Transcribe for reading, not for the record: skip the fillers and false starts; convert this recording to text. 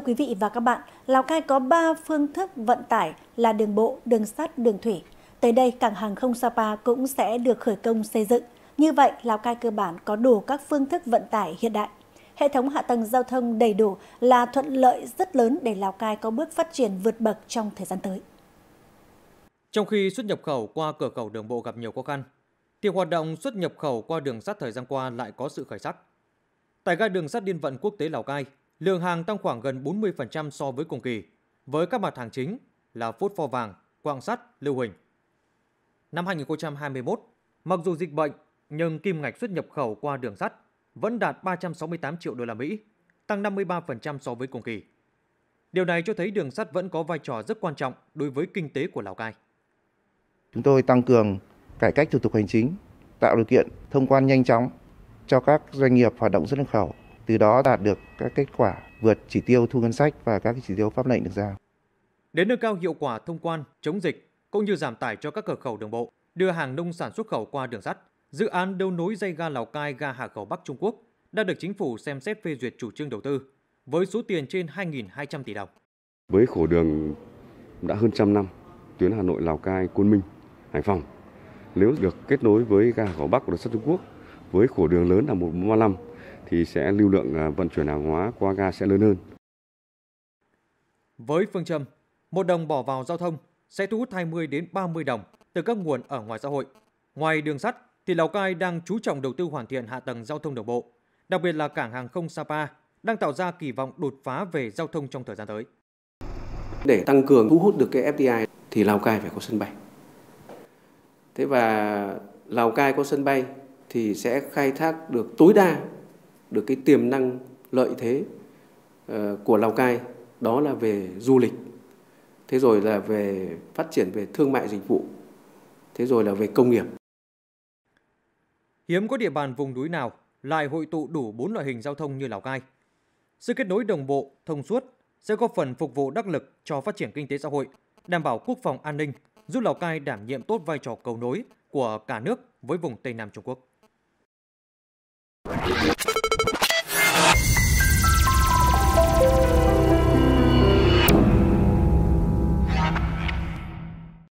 Thưa quý vị và các bạn, Lào Cai có 3 phương thức vận tải là đường bộ, đường sắt, đường thủy. Tới đây, cảng hàng không Sapa cũng sẽ được khởi công xây dựng. Như vậy, Lào Cai cơ bản có đủ các phương thức vận tải hiện đại. Hệ thống hạ tầng giao thông đầy đủ là thuận lợi rất lớn để Lào Cai có bước phát triển vượt bậc trong thời gian tới. Trong khi xuất nhập khẩu qua cửa khẩu đường bộ gặp nhiều khó khăn, thì hoạt động xuất nhập khẩu qua đường sắt thời gian qua lại có sự khởi sắc. Tại ga đường sắt Liên vận Quốc tế Lào Cai, lượng hàng tăng khoảng gần 40% so với cùng kỳ, với các mặt hàng chính là phốt pho vàng, quặng sắt, lưu huỳnh. Năm 2021, mặc dù dịch bệnh, nhưng kim ngạch xuất nhập khẩu qua đường sắt vẫn đạt 368 triệu đô la Mỹ, tăng 53% so với cùng kỳ. Điều này cho thấy đường sắt vẫn có vai trò rất quan trọng đối với kinh tế của Lào Cai. Chúng tôi tăng cường cải cách thủ tục hành chính, tạo điều kiện thông quan nhanh chóng cho các doanh nghiệp hoạt động xuất nhập khẩu, từ đó đạt được các kết quả vượt chỉ tiêu thu ngân sách và các chỉ tiêu pháp lệnh được giao. Để nâng cao hiệu quả thông quan, chống dịch cũng như giảm tải cho các cửa khẩu đường bộ, đưa hàng nông sản xuất khẩu qua đường sắt, dự án đấu nối dây ga Lào Cai ga Hà Khẩu Bắc Trung Quốc đã được chính phủ xem xét phê duyệt chủ trương đầu tư với số tiền trên 2.200 tỷ đồng. Với khổ đường đã hơn trăm năm, tuyến Hà Nội, Lào Cai, Côn Minh, Hải Phòng nếu được kết nối với ga Hà Khẩu Bắc của đường sắt Trung Quốc với khổ đường lớn là 135 thì sẽ lưu lượng vận chuyển hàng hóa qua ga sẽ lớn hơn. Với phương châm một đồng bỏ vào giao thông sẽ thu hút 20 đến 30 đồng từ các nguồn ở ngoài xã hội. Ngoài đường sắt thì Lào Cai đang chú trọng đầu tư hoàn thiện hạ tầng giao thông đường bộ, đặc biệt là cảng hàng không Sapa đang tạo ra kỳ vọng đột phá về giao thông trong thời gian tới. Để tăng cường thu hút được cái FDI thì Lào Cai phải có sân bay. Thế và Lào Cai có sân bay thì sẽ khai thác được tối đa được cái tiềm năng lợi thế của Lào Cai, đó là về du lịch, thế rồi là về phát triển về thương mại dịch vụ, thế rồi là về công nghiệp. Hiếm có địa bàn vùng núi nào lại hội tụ đủ 4 loại hình giao thông như Lào Cai. Sự kết nối đồng bộ, thông suốt sẽ góp phần phục vụ đắc lực cho phát triển kinh tế xã hội, đảm bảo quốc phòng an ninh, giúp Lào Cai đảm nhiệm tốt vai trò cầu nối của cả nước với vùng Tây Nam Trung Quốc.